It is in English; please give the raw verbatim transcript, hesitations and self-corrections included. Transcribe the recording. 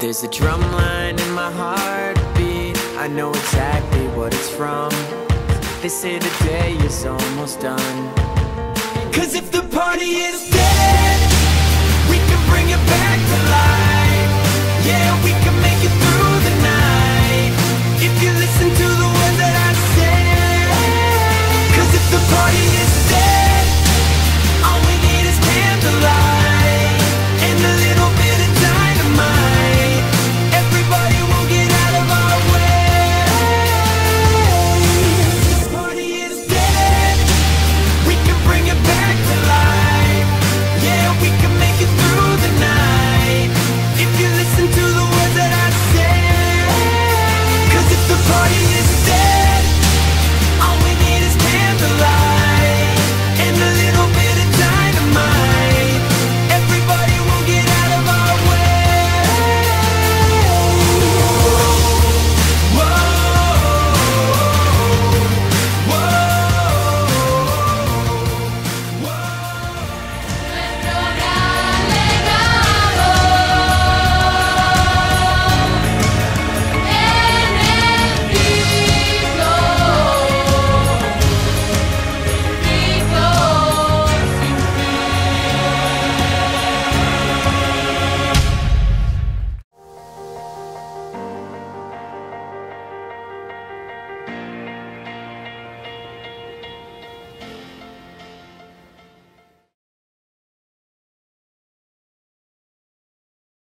There's a drum line in my heartbeat, I know exactly what it's from. They say the day is almost done, 'cause if the party is